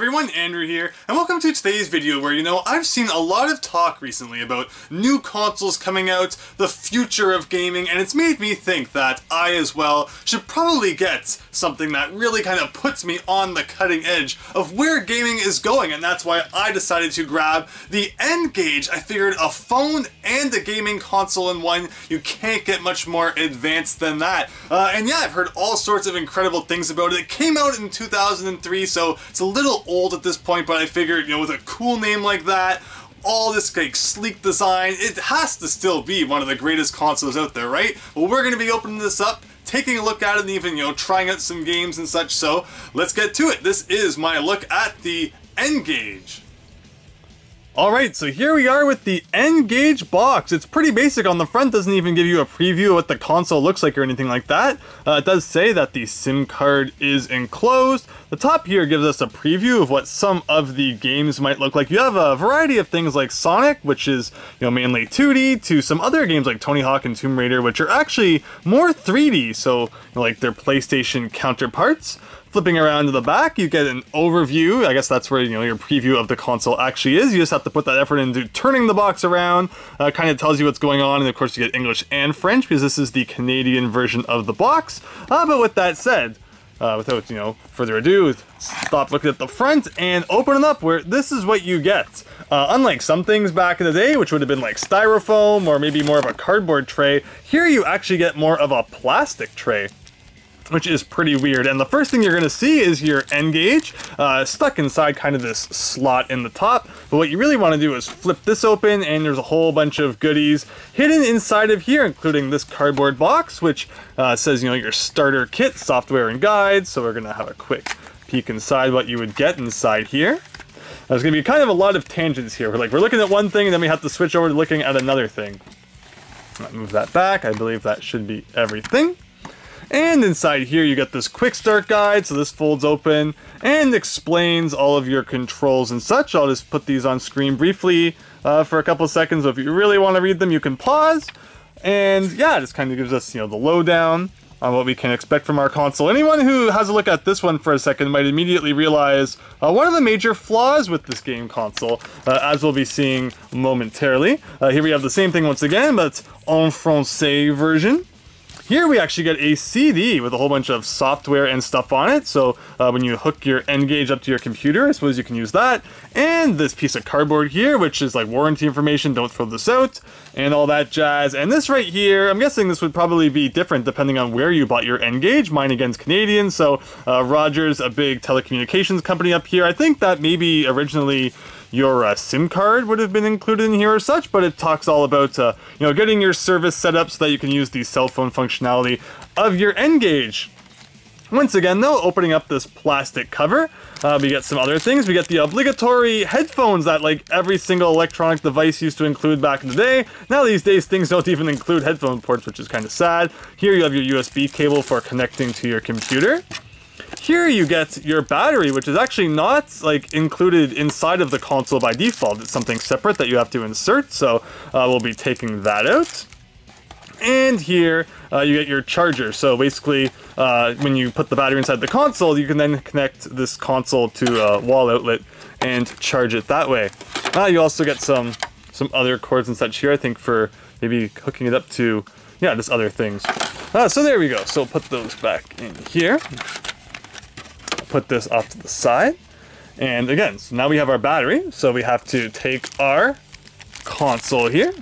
everyone, Andrew here, and welcome to today's video where, you know, I've seen a lot of talk recently about new consoles coming out, the future of gaming, and it's made me think that I, as well, should probably get something that really kind of puts me on the cutting edge of where gaming is going, and that's why I decided to grab the N-Gage. I figured a phone and a gaming console in one, you can't get much more advanced than that. And yeah, I've heard all sorts of incredible things about it. It came out in 2003, so it's a little old at this point, but I figured, you know, with a cool name like that, all this like sleek design, it has to still be one of the greatest consoles out there, right? Well, we're going to be opening this up, taking a look at it, and even, you know, trying out some games and such, so let's get to it. This is my look at the N-Gage. Alright, so here we are with the N-Gage box. It's pretty basic on the front, doesn't even give you a preview of what the console looks like or anything like that. It does say that the SIM card is enclosed. The top here gives us a preview of what some of the games might look like. You have a variety of things like Sonic, which is, you know, mainly 2D, to some other games like Tony Hawk and Tomb Raider, which are actually more 3D, so, you know, like their PlayStation counterparts. Flipping around to the back, you get an overview. I guess that's where, you know, your preview of the console actually is. You just have to put that effort into turning the box around. Kind of tells you what's going on, and of course you get English and French because this is the Canadian version of the box. But with that said, without, you know, further ado, stop looking at the front and open it up, where this is what you get. Unlike some things back in the day, which would have been like styrofoam or maybe more of a cardboard tray, here you actually get more of a plastic tray, which is pretty weird. And the first thing you're gonna see is your N-Gage stuck inside kind of this slot in the top. But what you really wanna do is flip this open, and there's a whole bunch of goodies hidden inside of here, including this cardboard box, which says, you know, your starter kit, software and guides. So we're gonna have a quick peek inside what you would get inside here. There's gonna be kind of a lot of tangents here. We're looking at one thing and then we have to switch over to looking at another thing. Move that back, I believe that should be everything. And inside here you got this quick start guide, so this folds open and explains all of your controls and such. I'll just put these on screen briefly for a couple seconds, so if you really want to read them you can pause. And yeah, it just kind of gives us, you know, the lowdown on what we can expect from our console. Anyone who has a look at this one for a second might immediately realize one of the major flaws with this game console, as we'll be seeing momentarily. Here we have the same thing once again, but it's en français version. Here we actually get a CD with a whole bunch of software and stuff on it, so when you hook your N-Gage up to your computer, I suppose you can use that. And this piece of cardboard here, which is like warranty information, don't throw this out, and all that jazz. And this right here, I'm guessing this would probably be different depending on where you bought your N-Gage. Mine again's Canadian, so Rogers, a big telecommunications company up here. I think that maybe originally your SIM card would have been included in here or such, but it talks all about, you know, getting your service set up so that you can use the cell phone functionality of your N-Gage. Once again though, opening up this plastic cover, we get some other things. We get the obligatory headphones that like every single electronic device used to include back in the day. Now these days things don't even include headphone ports, which is kind of sad. Here you have your USB cable for connecting to your computer. Here you get your battery, which is actually not like included inside of the console by default. It's something separate that you have to insert, so we'll be taking that out. And here you get your charger, so basically when you put the battery inside the console, you can then connect this console to a wall outlet and charge it that way. You also get some other cords and such here, I think for maybe hooking it up to, yeah, just other things. So there we go, so put those back in here. Put this off to the side, and again, so now we have our battery, so we have to take our console here,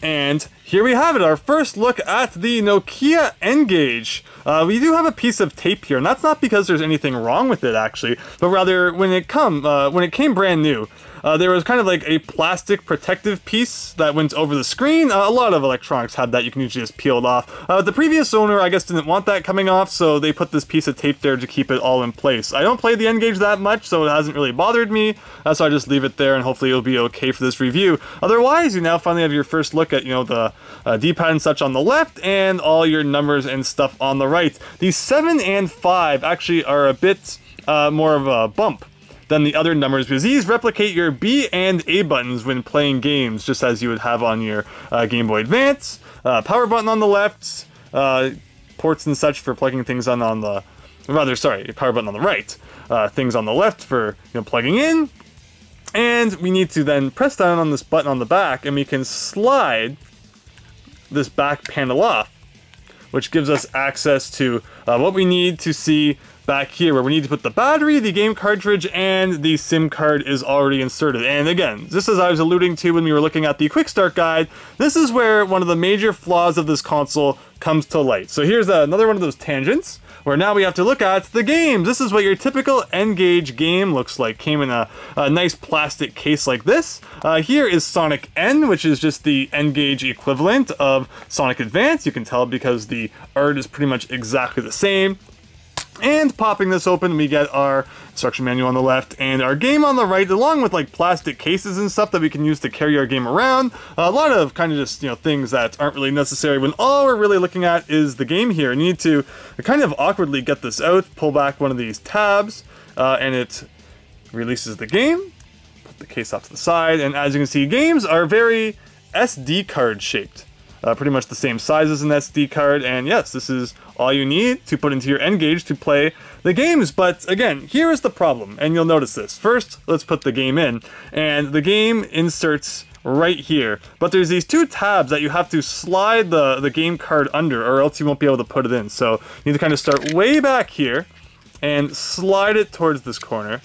and here we have it, our first look at the Nokia N-Gage. We do have a piece of tape here, and that's not because there's anything wrong with it actually, but rather when it came brand new, there was kind of like a plastic protective piece that went over the screen. A lot of electronics had that. You can usually just peel it off. The previous owner, I guess, didn't want that coming off, so they put this piece of tape there to keep it all in place. I don't play the N-Gage that much, so it hasn't really bothered me, so I just leave it there, and hopefully it'll be okay for this review. Otherwise, you now finally have your first look at, you know, the D-pad and such on the left, and all your numbers and stuff on the right. The 7 and 5 actually are a bit more of a bump than the other numbers, because these replicate your B and A buttons when playing games, just as you would have on your Game Boy Advance. Power button on the left, ports and such for plugging things on the power button on the right. things on the left for plugging in. And we need to then press down on this button on the back, and we can slide this back panel off, which gives us access to what we need to see back here, where we need to put the battery, the game cartridge, and the SIM card is already inserted. And again, just as I was alluding to when we were looking at the quick start guide, this is where one of the major flaws of this console comes to light. So here's another one of those tangents, where now we have to look at the games. This is what your typical N-Gage game looks like. Came in a nice plastic case like this. Here is Sonic N, which is just the N-Gage equivalent of Sonic Advance. You can tell because the art is pretty much exactly the same. And popping this open, we get our instruction manual on the left and our game on the right, along with like plastic cases and stuff that we can use to carry our game around. A lot of kind of just, things that aren't really necessary when all we're really looking at is the game here. And you need to kind of awkwardly get this out, pull back one of these tabs, and it releases the game. Put the case off to the side, and as you can see, games are very SD card shaped. Pretty much the same size as an SD card, and yes, this is all you need to put into your N-Gage to play the games. But again, here is the problem, and you'll notice this. First, let's put the game in, and the game inserts right here. But there's these two tabs that you have to slide the game card under, or else you won't be able to put it in. So you need to kind of start way back here, and slide it towards this corner,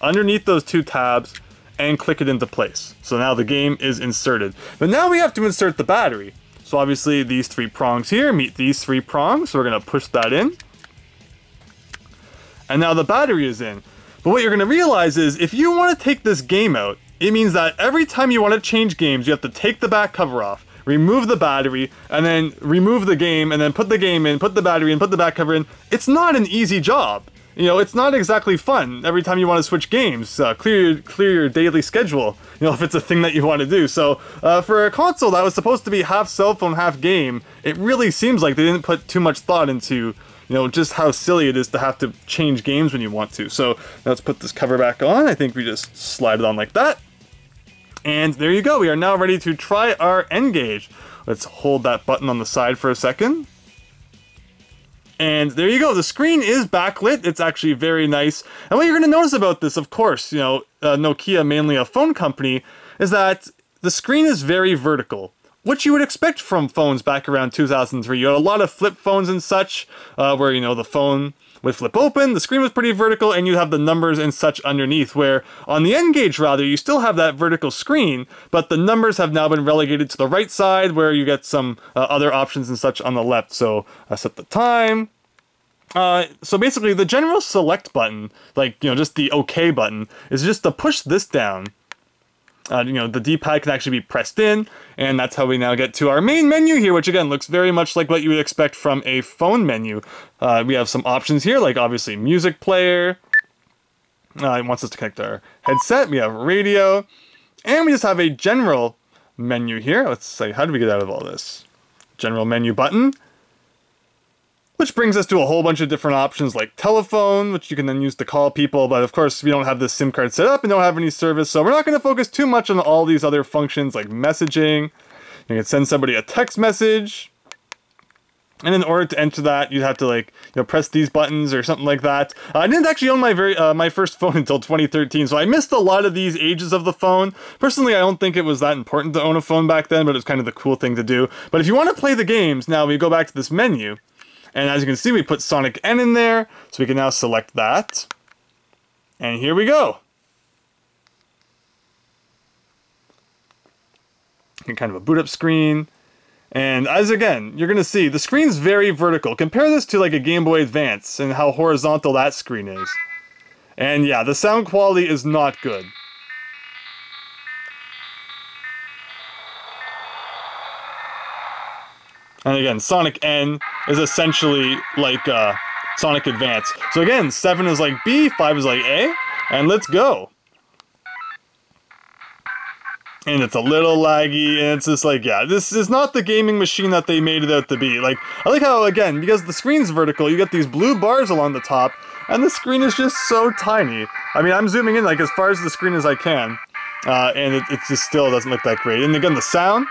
underneath those two tabs, and click it into place. So now the game is inserted. But now we have to insert the battery. So obviously these three prongs here meet these three prongs, so we're going to push that in. And now the battery is in. But what you're going to realize is if you want to take this game out, it means that every time you want to change games, you have to take the back cover off, remove the battery, and then remove the game, and then put the game in, put the battery in, put the back cover in. It's not an easy job. It's not exactly fun every time you want to switch games. Clear your daily schedule, if it's a thing that you want to do. So for a console that was supposed to be half cell phone, half game, it really seems like they didn't put too much thought into, just how silly it is to have to change games when you want to. So let's put this cover back on. I think we just slide it on like that. And there you go. We are now ready to try our N-Gage. Let's hold that button on the side for a second. And there you go, the screen is backlit, it's actually very nice. And what you're gonna notice about this, of course, Nokia, mainly a phone company, is that the screen is very vertical, which you would expect from phones back around 2003. You had a lot of flip phones and such, where, the phone would flip open, the screen was pretty vertical, and you have the numbers and such underneath, where on the N-Gage, rather, you still have that vertical screen, but the numbers have now been relegated to the right side, where you get some other options and such on the left. So I set the time. So basically, the general select button, just the OK button, is just to push this down. The D-pad can actually be pressed in, and that's how we now get to our main menu here, which again looks very much like what you would expect from a phone menu. We have some options here, like obviously music player. It wants us to connect our headset. We have radio, and we just have a general menu here. Let's say, how do we get out of all this? General menu button, which brings us to a whole bunch of different options like telephone, which you can then use to call people, but of course we don't have this SIM card set up and don't have any service, so we're not going to focus too much on all these other functions like messaging. You can send somebody a text message, and in order to enter that, you'd have to press these buttons or something like that. I didn't actually own my my first phone until 2013, so I missed a lot of these ages of the phone. Personally, I don't think it was that important to own a phone back then, but it's kind of the cool thing to do. But if you want to play the games, now we go back to this menu. And as you can see, we put Sonic N in there, so we can now select that. And here we go. And kind of a boot up screen. And as again, you're going to see, the screen's very vertical. Compare this to a Game Boy Advance and how horizontal that screen is. And yeah, the sound quality is not good. And again, Sonic N is essentially like Sonic Advance. So again, 7 is like B, 5 is like A, and let's go. And it's a little laggy, and it's just like, yeah, this is not the gaming machine that they made it out to be. I like how, again, because the screen's vertical, you get these blue bars along the top, and the screen is just so tiny. I mean, I'm zooming in as far as the screen as I can, and it just still doesn't look that great. And again, the sound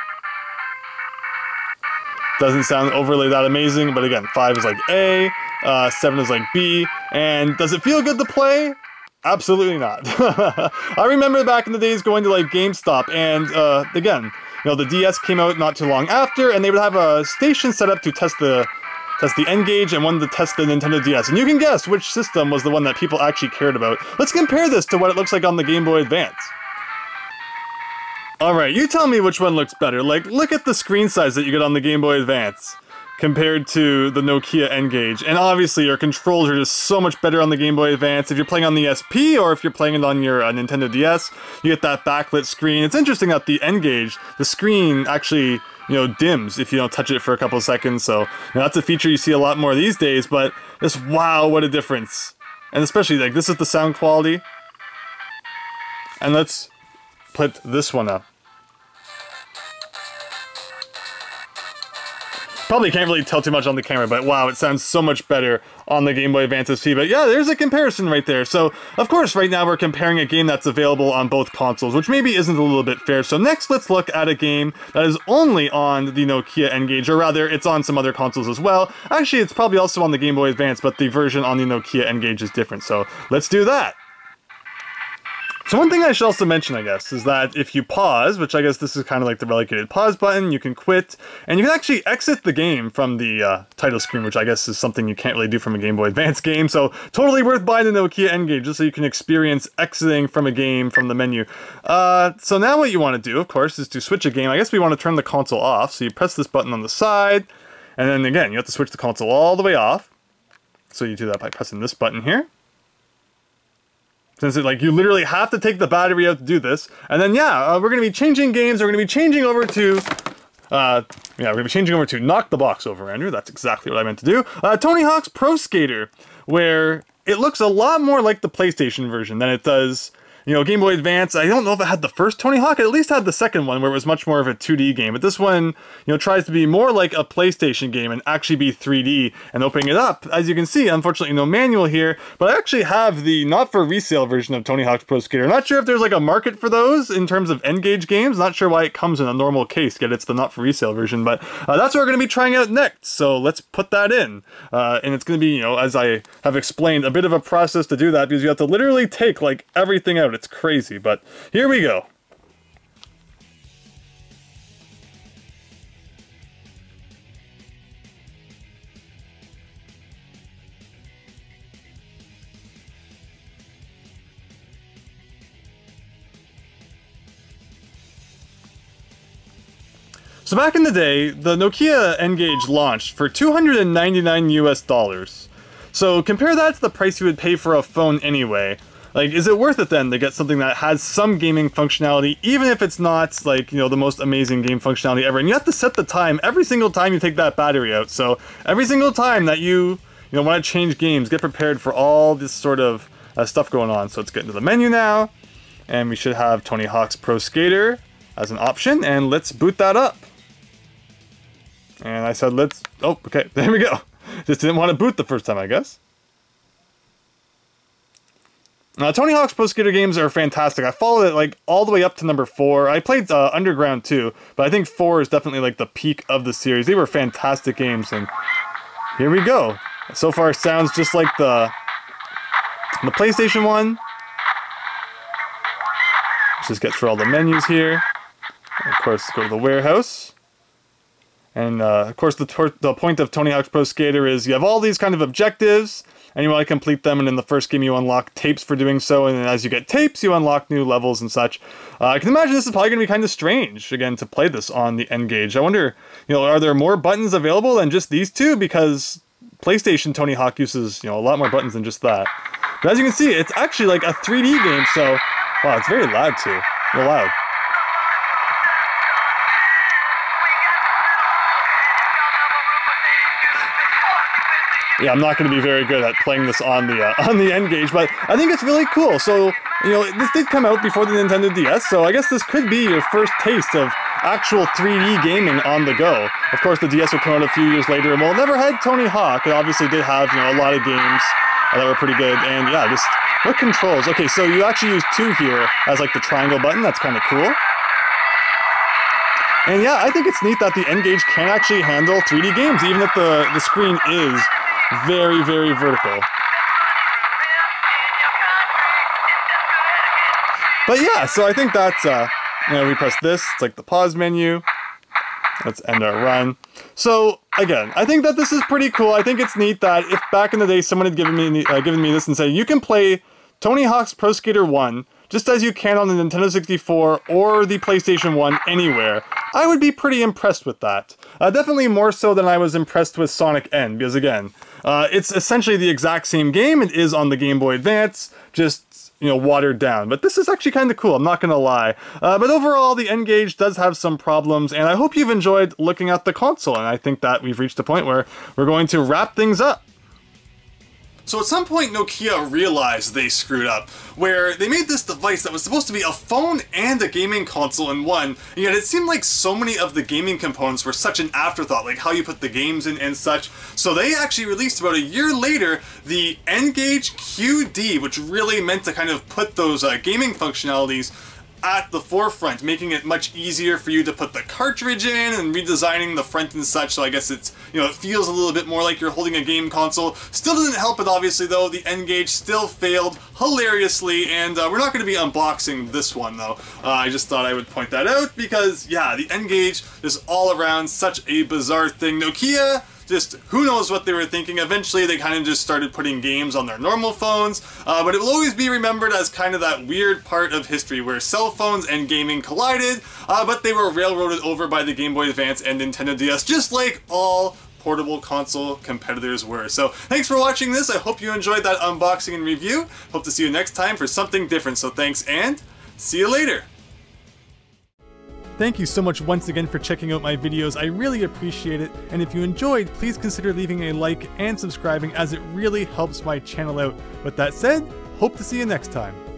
doesn't sound overly that amazing, but again, 5 is like A, 7 is like B. And does it feel good to play? Absolutely not. I remember back in the days going to like GameStop, and again, you know, the DS came out not too long after, and they would have a station set up to test the N-Gage and one to test the Nintendo DS. And you can guess which system was the one that people actually cared about. Let's compare this to what it looks like on the Game Boy Advance. Alright, you tell me which one looks better. Like, look at the screen size that you get on the Game Boy Advance compared to the Nokia N-Gage. And obviously your controls are just so much better on the Game Boy Advance. If you're playing on the SP or if you're playing it on your Nintendo DS, you get that backlit screen. It's interesting that the N-Gage, the screen actually, you know, dims if you don't touch it for a couple of seconds. So, you know, that's a feature you see a lot more these days, but just wow, what a difference. And especially like this is the sound quality. And let's put this one up. Probably can't really tell too much on the camera, but wow, it sounds so much better on the Game Boy Advance SP. But yeah, there's a comparison right there. So, of course, right now we're comparing a game that's available on both consoles, which maybe isn't a little bit fair. So next, let's look at a game that is only on the Nokia N-Gage, or rather, it's on some other consoles as well. Actually, it's probably also on the Game Boy Advance, but the version on the Nokia N-Gage is different. So let's do that. So one thing I should also mention, I guess, is that if you pause, which I guess this is kind of like the relegated pause button, you can quit, and you can actually exit the game from the title screen, which I guess is something you can't really do from a Game Boy Advance game, so totally worth buying the Nokia N-Gage, just so you can experience exiting from a game from the menu. So now what you want to do, of course, is to switch a game. I guess we want to turn the console off, so you press this button on the side, and then again, you have to switch the console all the way off. So you do that by pressing this button here. Since, like, you literally have to take the battery out to do this. And then, yeah, we're going to be changing games. We're going to be changing over to... yeah, we're going to be changing over to Knock the Box Over, Andrew. That's exactly what I meant to do. Tony Hawk's Pro Skater, where it looks a lot more like the PlayStation version than it does... You know, Game Boy Advance, I don't know if it had the first Tony Hawk, it at least had the second one where it was much more of a 2D game. But this one, you know, tries to be more like a PlayStation game and actually be 3D and opening it up. As you can see, unfortunately no manual here, but I actually have the not for resale version of Tony Hawk's Pro Skater. Not sure if there's like a market for those in terms of N-Gage games, not sure why it comes in a normal case, yet it's the not for resale version, but that's what we're going to be trying out next. So let's put that in. And it's going to be, you know, as I have explained, a bit of a process to do that because you have to literally take like everything out. It's crazy, but here we go. So back in the day, the Nokia N-Gage launched for $299 US. So compare that to the price you would pay for a phone anyway. Like, is it worth it then to get something that has some gaming functionality, even if it's not, like, you know, the most amazing game functionality ever? And you have to set the time every single time you take that battery out. So every single time that you know, want to change games, get prepared for all this sort of stuff going on. So let's get into the menu now, and we should have Tony Hawk's Pro Skater as an option, and let's boot that up. And I said, let's, oh, okay, there we go. Just didn't want to boot the first time, I guess. Now, Tony Hawk's Pro Skater games are fantastic. I followed it like all the way up to number 4. I played Underground too, but I think 4 is definitely like the peak of the series. They were fantastic games, and here we go. So far, it sounds just like the PlayStation one. Let's just get through all the menus here. Of course, go to the warehouse. And of course, the point of Tony Hawk's Pro Skater is you have all these kind of objectives, and you want to complete them, and in the first game you unlock tapes for doing so, and then as you get tapes, you unlock new levels and such. I can imagine this is probably going to be kind of strange, again, to play this on the N-Gage. I wonder, you know, are there more buttons available than just these two? Because PlayStation Tony Hawk uses, you know, a lot more buttons than just that. But as you can see, it's actually like a 3D game, so... Wow, it's very loud, too. Real loud. Yeah, I'm not going to be very good at playing this on the N-Gage, but I think it's really cool. So, you know, this did come out before the Nintendo DS, so I guess this could be your first taste of actual 3D gaming on the go. Of course, the DS will come out a few years later, and while it never had Tony Hawk, it obviously did have, you know, a lot of games that were pretty good, and yeah, just what controls. Okay, so you actually use 2 here as, like, the triangle button. That's kind of cool. And yeah, I think it's neat that the N-Gage can actually handle 3D games, even if the screen is... Very, very vertical. But yeah, so I think that's, you know, we press this, it's like the pause menu. Let's end our run. So again, I think that this is pretty cool. I think it's neat that if back in the day someone had given me this and said, you can play Tony Hawk's Pro Skater 1 just as you can on the Nintendo 64 or the PlayStation 1 anywhere, I would be pretty impressed with that. Definitely more so than I was impressed with Sonic N, because again, it's essentially the exact same game. It is on the Game Boy Advance, just, you know, watered down. But this is actually kind of cool, I'm not gonna lie. But overall, the N-Gage does have some problems, and I hope you've enjoyed looking at the console, and I think that we've reached a point where we're going to wrap things up. So at some point, Nokia realized they screwed up, where they made this device that was supposed to be a phone and a gaming console in one, and yet it seemed like so many of the gaming components were such an afterthought, like how you put the games in and such. So they actually released about a year later the N-Gage QD, which really meant to kind of put those gaming functionalities at the forefront, making it much easier for you to put the cartridge in and redesigning the front and such. So I guess it's, you know, it feels a little bit more like you're holding a game console. Still doesn't help it, obviously, though. The N-Gage still failed hilariously, and we're not going to be unboxing this one, though. I just thought I would point that out because, yeah, the N-Gage is all around such a bizarre thing. Nokia, just who knows what they were thinking. Eventually they kind of just started putting games on their normal phones, but it will always be remembered as kind of that weird part of history where cell phones and gaming collided, but they were railroaded over by the Game Boy Advance and Nintendo DS, just like all portable console competitors were. So thanks for watching this. I hope you enjoyed that unboxing and review. Hope to see you next time for something different. So thanks, and see you later. Thank you so much once again for checking out my videos, I really appreciate it, and if you enjoyed, please consider leaving a like and subscribing as it really helps my channel out. With that said, hope to see you next time.